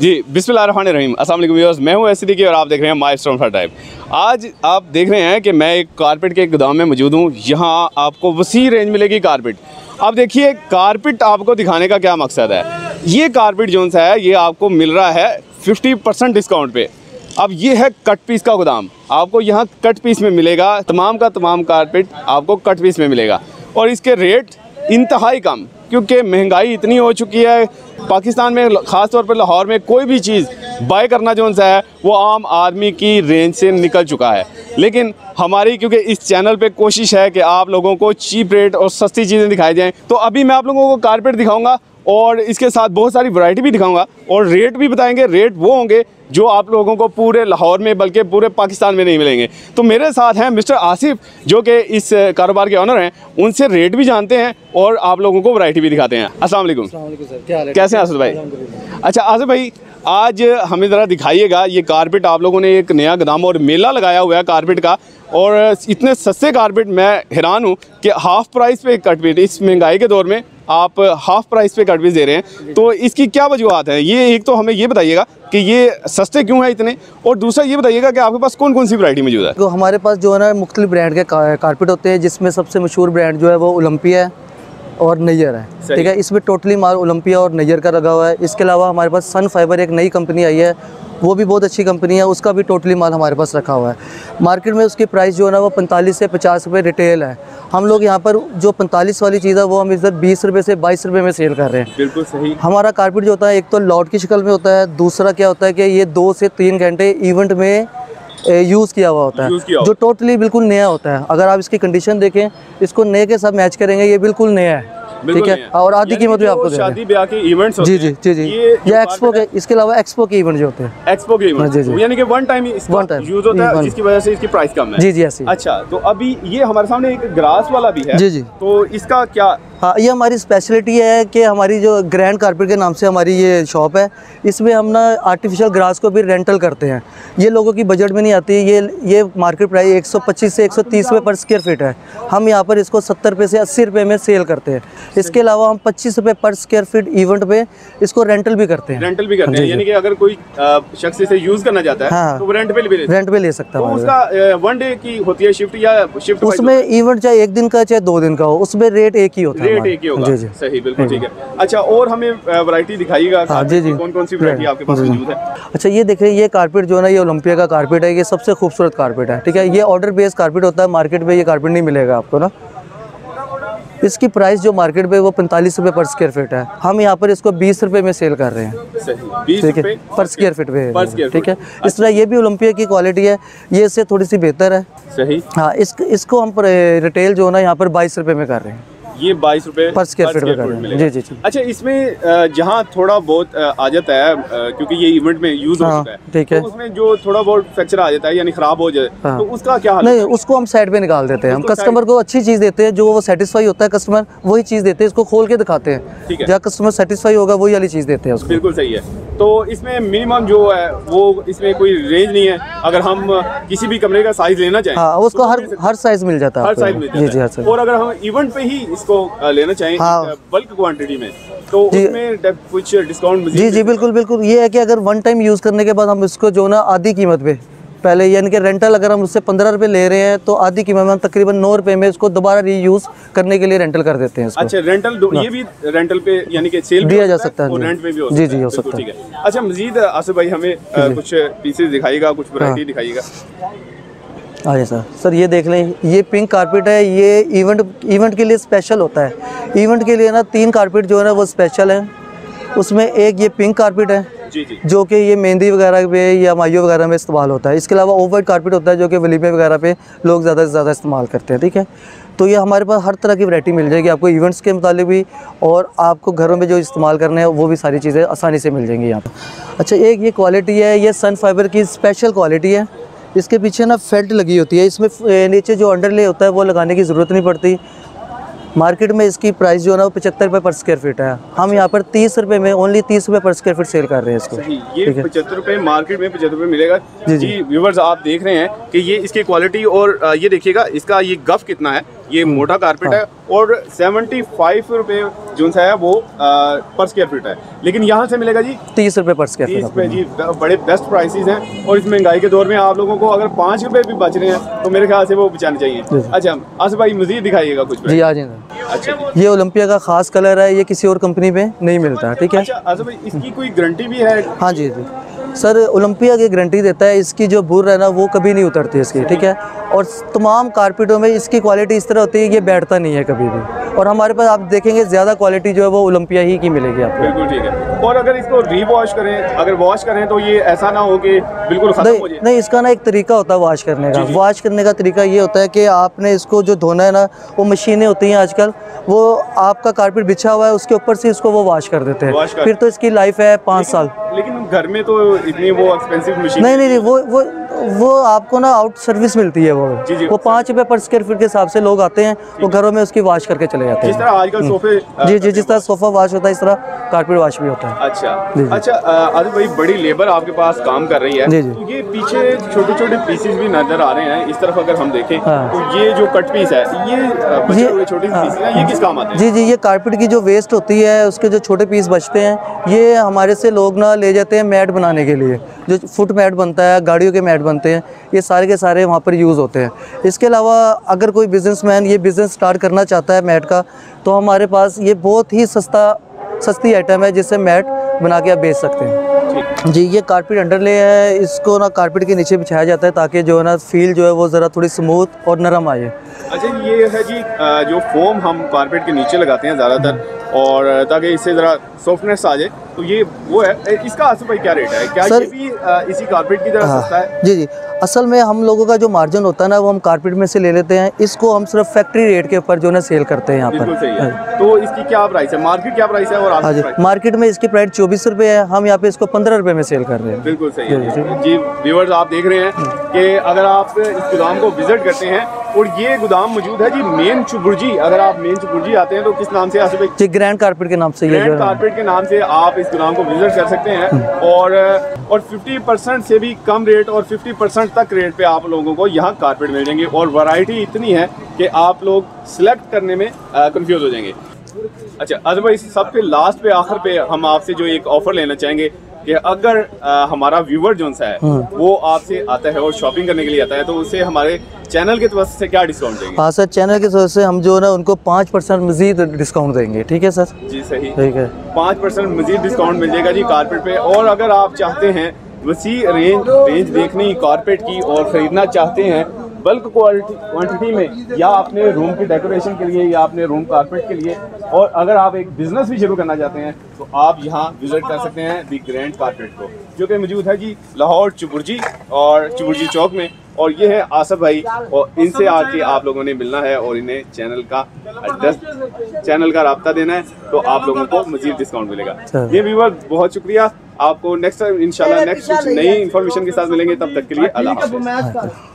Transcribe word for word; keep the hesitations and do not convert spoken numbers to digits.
जी बिस्मिल्लाहिर्रहमानिर्रहीम अस्सलाम वालेकुम व्यूअर्स, मैं हूं एसडी के और आप देख रहे हैं माइलस्टोन फॉर ड्राइव। आज आप देख रहे हैं कि मैं एक कारपेट के गोदाम में मौजूद हूं। यहां आपको वसी रेंज मिलेगी कारपेट। अब देखिए कारपेट आपको दिखाने का क्या मकसद है। ये कारपेट जो सा है ये आपको मिल रहा है फिफ्टी परसेंट डिस्काउंट पे। अब ये है कट पीस का गोदाम, आपको यहाँ कट पीस में मिलेगा, तमाम का तमाम कारपेट आपको कट पीस में मिलेगा और इसके रेट इंतहाई कम, क्योंकि महंगाई इतनी हो चुकी है पाकिस्तान में, ख़ास तौर पर लाहौर में कोई भी चीज़ बाय करना जो सा है वो आम आदमी की रेंज से निकल चुका है। लेकिन हमारी, क्योंकि इस चैनल पे कोशिश है कि आप लोगों को चीप रेट और सस्ती चीज़ें दिखाई जाएं, तो अभी मैं आप लोगों को कारपेट दिखाऊंगा और इसके साथ बहुत सारी वैरायटी भी दिखाऊंगा और रेट भी बताएंगे। रेट वो होंगे जो आप लोगों को पूरे लाहौर में बल्कि पूरे पाकिस्तान में नहीं मिलेंगे। तो मेरे साथ हैं मिस्टर आसिफ जो कि इस कारोबार के ऑनर हैं, उनसे रेट भी जानते हैं और आप लोगों को वैरायटी भी दिखाते हैं। अस्सलाम वालेकुम। अस्सलाम वालेकुम सर, क्या हाल है? कैसे हैं आसिफ भाई? अच्छा आसिफ भाई, आज हमें ज़रा दिखाइएगा ये कारपेट। आप लोगों ने एक नया गोदाम और मेला लगाया हुआ है कारपेट का और इतने सस्ते कारपेट, मैं हैरान हूँ कि हाफ़ प्राइस पे कारपेट, इस महंगाई के दौर में आप हाफ़ प्राइस पे कारपेट दे रहे हैं, तो इसकी क्या वजूहत है? ये एक तो हमें ये बताइएगा कि ये सस्ते क्यों है इतने, और दूसरा ये बताइएगा कि आपके पास कौन कौन सी वैरायटी मौजूद है। तो हमारे पास जो है ना मुख्तलिफ ब्रांड के कारपेट होते हैं, जिसमें सबसे मशहूर ब्रांड जो है वो ओलंपिया है और नैयर है, ठीक है। इसमें टोटली माल ओलंपिया और नैयर का लगा हुआ है। इसके अलावा हमारे पास सन फाइबर एक नई कंपनी आई है, वो भी बहुत अच्छी कंपनी है, उसका भी टोटली माल हमारे पास रखा हुआ है। मार्केट में उसकी प्राइस जो है ना वो पैंतालीस से पचास रुपये रिटेल है। हम लोग यहाँ पर जो पैंतालीस वाली चीज़ है वो हम इधर बीस रुपये से बाईस रुपये में सेल कर रहे हैं। बिल्कुल सही। हमारा कारपेट जो होता है एक तो लॉट की शक्ल में होता है, दूसरा क्या होता है कि ये दो से तीन घंटे इवेंट में यूज़ किया हुआ होता है, जो टोटली बिल्कुल नया होता है। अगर आप इसकी कंडीशन देखें, इसको नए के साथ मैच करेंगे, ये बिल्कुल नया है, ठीक है। और आधी कीमत भी आपको शादी ब्याह के इवेंट्स होते हैं। जी जी जी जी ये एक्सपो के, इसके अलावा एक्सपो के इवेंट जो होते हैं, एक्सपो के इवेंट यानी कि one time one time use होता है, जिसकी वजह से इसकी प्राइस कम है। जी जी ऐसी। अच्छा तो अभी ये हमारे सामने एक ग्रास वाला भी है। जी जी। तो इसका क्या? हाँ, ये हमारी स्पेशलिटी है कि हमारी जो ग्रैंड कारपेट के नाम से हमारी ये शॉप है, इसमें हम ना आर्टिफिशियल ग्रास को भी रेंटल करते हैं। ये लोगों की बजट में नहीं आती। ये ये मार्केट प्राइस एक सौ पच्चीस से एक सौ तीस रुपये पर स्क्वायर फीट है। हम यहाँ पर इसको सत्तर रुपये से अस्सी रुपये में सेल करते हैं। इसके अलावा हम पच्चीस रुपये पर स्क्वायर फीट इवेंट पे इसको रेंटल भी करते हैं। रेंटल भी करते हैं, यानी कि अगर कोई शख्स इसे यूज़ करना चाहता है, हाँ, तो वो रेंट पे ले रेंट पे ले सकता है। तो उसका वन डे की होती है शिफ्ट या शिफ्ट, उसमें इवेंट चाहे एक दिन का चाहे दो दिन का हो, उसमें रेट एक ही होता है। रेट एक ही होगा। सही, बिल्कुल ठीक है। अच्छा और हमें वैरायटी दिखाइएगा, जी जी, कौन कौन सी वैरायटी आपके पास मौजूद है? अच्छा ये देख रहे, ये कारपेट जो है ना ये ओलंपिया का कारपेट है, ये सबसे खूबसूरत कारपेट है, ठीक है। ये ऑर्डर बेस्ड कारपेट होता है, मार्केट में ये कारपेट नहीं मिलेगा आपको ना। इसकी प्राइस जो मार्केट में वो पैंतालीस रुपये पर स्क्वायर फीट है, हम यहाँ पर इसको बीस रुपये में सेल कर रहे हैं, ठीक है, पर स्क्वायर फीट पे, ठीक है। इस तरह ये भी ओलंपिया की क्वालिटी है, ये इससे थोड़ी सी बेहतर है। सही। हाँ, इस, इसको हम रिटेल जो है ना यहाँ पर बाईस रुपये में कर रहे हैं, ये बाईस रुपए पर स्क्वायर फीट में कर रहे हैं। जी जी जी। अच्छा इसमें जहाँ थोड़ा बहुत आ जाता है, क्योंकि ये इवेंट में यूज हो जाता है, ठीक है, तो उसमें जो थोड़ा बहुत फ्रैक्चर आ जाता है यानी खराब हो जाए, हाँ, तो उसका क्या हाल है? नहीं, उसको हम साइड पे निकाल देते हैं। हम कस्टमर को अच्छी चीज़ देते हैं, जो वो सेटिस्फाई होता है कस्टमर, वही चीज़ देते हैं, इसको खोल के दिखाते हैं, जहाँ कस्टमर सेटिस्फाई होगा वही वाली चीज़ देते हैं। बिल्कुल सही है। तो इसमें मिनिमम जो है वो, इसमें कोई रेंज नहीं है, अगर हम किसी भी कमरे का साइज लेना चाहें, हाँ, उसको तो हर हर साइज मिल जाता है, हर साइज मिल जाता है। जी जी। और अगर हम इवेंट पे ही इसको लेना चाहें, हाँ, बल्क क्वांटिटी में, तो उसमें कुछ डिस्काउंट? जी जी बिल्कुल बिल्कुल। ये है कि अगर वन टाइम यूज़ करने के बाद हम इसको जो ना आधी कीमत पे पहले, यानी कि रेंटल अगर हम उससे पंद्रह रुपये ले रहे हैं, तो आधी कीमत में हम तकरीबन नौ रुपये में इसको दोबारा रीयूज़ करने के लिए रेंटल कर देते हैं इसको। अच्छा रेंटल, ये भी रेंटल पे यानी कि सेल दिया जा सकता है और रेंट पे भी हो सकता है। जी जी हो सकता है। अच्छा मजीद आसिफ भाई हमें आ, कुछ पीसेज दिखाइएगा, कुछ वैरायटी दिखाइएगा। हाँ सर, सर ये देख लें, ये पिंक कारपेट है, ये इवेंट इवेंट के लिए स्पेशल होता है। इवेंट के लिए ना तीन कारपेट जो है ना वो स्पेशल है, उसमें एक ये पिंक कारपेट है, जी जी, जो कि ये मेहंदी वगैरह पे या माइयों वगैरह में इस्तेमाल होता है। इसके अलावा ऑफ वाइट कारपेट होता है, जो कि वलीमे वगैरह पे लोग ज़्यादा से ज़्यादा इस्तेमाल करते हैं, ठीक है। तो ये हमारे पास हर तरह की वैरायटी मिल जाएगी आपको, इवेंट्स के मुताबिक भी, और आपको घरों में जो इस्तेमाल करने हैं वो भी सारी चीज़ें आसानी से मिल जाएंगी यहाँ पर। अच्छा एक ये क्वालिटी है, ये सन फाइबर की स्पेशल क्वालिटी है, इसके पीछे ना फेल्ट लगी होती है, इसमें नीचे जो अंडरले होता है वो लगाने की ज़रूरत नहीं पड़ती, मार्केट में इसकी प्राइस जो है ना वो पचहत्तर रुपये पर स्क्वायर फीट है। हम यहाँ पर तीस रुपये में, ओनली तीस रुपये पर स्क्वायर फीट सेल कर रहे हैं इसको। ये पचहत्तर रुपये मार्केट में पचहत्तर रुपये मिलेगा। जी जी व्यूवर्स, आप देख रहे हैं कि ये इसकी क्वालिटी और ये देखिएगा इसका ये गफ कितना है, ये मोटा कारपेट हाँ। है और सेवेंटी फाइव रुपये जो सा है वो आ, पर स्क्वायर फीट है, लेकिन यहाँ से मिलेगा जी तीस रुपये पर स्क्वायर फीट। जी बड़े बेस्ट प्राइसेस हैं और इस महंगाई के दौर में आप लोगों को अगर पाँच रुपये भी बच रहे हैं तो मेरे ख्याल से वो बचाने चाहिए। अच्छा आसिफ भाई, मजीद दिखाइएगा कुछ। जी आ जाएंगे। अच्छा, ये ओलंपिया का खास कलर है, ये किसी और कंपनी में नहीं मिलता, ठीक है। अच्छा आसिफ भाई, इसकी कोई गारंटी भी है? हाँ जी जी सर, ओलंपिया की गारंटी देता है। इसकी जो बुर है ना वो कभी नहीं उतरती इसकी, ठीक है। और तमाम कारपेटों में इसकी क्वालिटी इस तरह होती है, ये बैठता नहीं है कभी भी। और हमारे पास आप देखेंगे ज़्यादा क्वालिटी जो है वो ओलंपिया ही की मिलेगी आपको। बिल्कुल ठीक है। और अगर इसको रीवॉश करें, अगर वॉश करें तो ये ऐसा ना हो कि बिल्कुल खत्म हो जाए। नहीं, इसका ना एक तरीका होता है वॉश करने का। वॉश करने का तरीका ये होता है कि आपने इसको जो धोना है ना, वो मशीनें होती हैं आजकल, वो आपका कारपेट बिछा हुआ है उसके ऊपर से इसको वो वॉश कर देते हैं, फिर तो इसकी लाइफ है पाँच साल। लेकिन घर में तो इतनी वो एक्सपेंसिव मशीन नहीं नहीं, नहीं वो वो वो आपको ना आउट सर्विस मिलती है वो जी जी, वो पाँच रुपये पर स्क्वायर फीट के हिसाब से लोग आते हैं वो घरों में उसकी वाश करके चले जाते हैं। जिस तरह आजकल सोफे जी जी जिस तरह सोफा वाश होता है इस तरह कारपेट वाश भी होता है। अच्छा अच्छा, आदिल भाई बड़ी लेबर आपके पास काम कर रही है। जी जी, ये पीछे छोटे छोटे पीसेज भी नजर आ रहे हैं इस तरफ, अगर हम देखें तो ये जो कट पीस है ये छोटे ये किस काम आते हैं? जी जी, ये कारपेट की जो वेस्ट होती है उसके जो छोटे पीस बचते हैं ये हमारे से लोग ना ले जाते हैं मैट बनाने के लिए। जो फुट मैट बनता है, गाड़ियों के मैट बनते हैं, ये सारे के सारे वहाँ पर यूज़ होते हैं। इसके अलावा अगर कोई बिजनेसमैन ये बिज़नेस स्टार्ट करना चाहता है मैट का, तो हमारे पास ये बहुत ही सस्ता सस्ती आइटम है जिससे मैट बना के आप बेच सकते हैं। जी, ये कारपेट अंडरले है, इसको ना कारपेट के नीचे बिछाया जाता है ताकि जो है ना फील जो है वो ज़रा थोड़ी स्मूथ और नरम आए। अच्छा, ये है जी जो फोम हम कारपेट के नीचे लगाते हैं ज़्यादातर, और ताकि इससे ज़रा सॉफ्टनेस आ जाए, तो ये वो है। इसका आसिफ भाई क्या रेट है? क्या सर, ये भी इसी कारपेट की तरह हाँ, सस्ता है? जी जी, असल में हम लोगों का जो मार्जिन होता है ना वो हम कारपेट में से ले लेते हैं, इसको हम सिर्फ फैक्ट्री रेट के ऊपर जो है सेल करते हैं यहाँ पर। तो इसकी क्या प्राइस है, मार्केट क्या प्राइस है? और हाँ जी, मार्केट में इसकी प्राइस चौबीस रुपये है, हम यहाँ पे इसको पंद्रह रुपये में सेल कर रहे हैं। बिल्कुल सही है जी। व्यूअर्स, आप देख रहे हैं कि अगर आप इस गोदाम को विजिट करते हैं, और ये गोदाम मौजूद है जी मेन चुबुर्जी। अगर आप मेन चुबुर्जी आते हैं तो किस नाम से आसिफ भाई? जी, ग्रैंड कारपेट के नाम से। ग्रैंड कारपेट के नाम से आप इस गोदाम को विजिट कर सकते हैं, और और पचास परसेंट से भी कम रेट और पचास परसेंट तक रेट पे आप लोगों को यहाँ कारपेट मिल जाएंगे। और वैरायटी इतनी है कि आप लोग सिलेक्ट करने में कंफ्यूज हो जाएंगे। अच्छा आसिफ भाई, सब पे लास्ट पे आखिर पे हम आपसे जो एक ऑफर लेना चाहेंगे कि अगर आ, हमारा व्यूवर जो है वो आपसे आता है और शॉपिंग करने के लिए आता है, तो उसे हमारे चैनल के तरफ से क्या डिस्काउंट देंगे? हाँ सर, चैनल की तरफ से हम जो है ना उनको पाँच परसेंट मजीद डिस्काउंट देंगे। ठीक है सर जी, सही ठीक है, पाँच परसेंट मजीद डिस्काउंट मिल जाएगा जी कारपेट पे। और अगर आप चाहते हैं वसी रेंज रेंज देखनी कारपेट की और ख़रीदना चाहते हैं बल्क क्वालिटी क्वान्टिटी में, या अपने रूम की डेकोरेशन के लिए या अपने रूम कारपेट के लिए, और अगर आप एक बिज़नेस भी शुरू करना चाहते हैं तो आप यहाँ विज़िट कर सकते हैं दी ग्रैंड कारपेट को, जो कि मौजूद है जी लाहौर चुबुर्जी और चुबुर्जी चौक में। और ये है आसिफ भाई, और इनसे आके आप लोगों ने मिलना है और इन्हें चैनल का एड्रेस, चैनल का राब्ता देना है, तो आप लोगों को मज़ीद डिस्काउंट मिलेगा। ये व्यूवर, बहुत शुक्रिया आपको। नेक्स्ट इंशाल्लाह नेक्स्ट कुछ नई इन्फॉर्मेशन के साथ मिलेंगे, तब तक के लिए अल्लाह हाफ़िज़।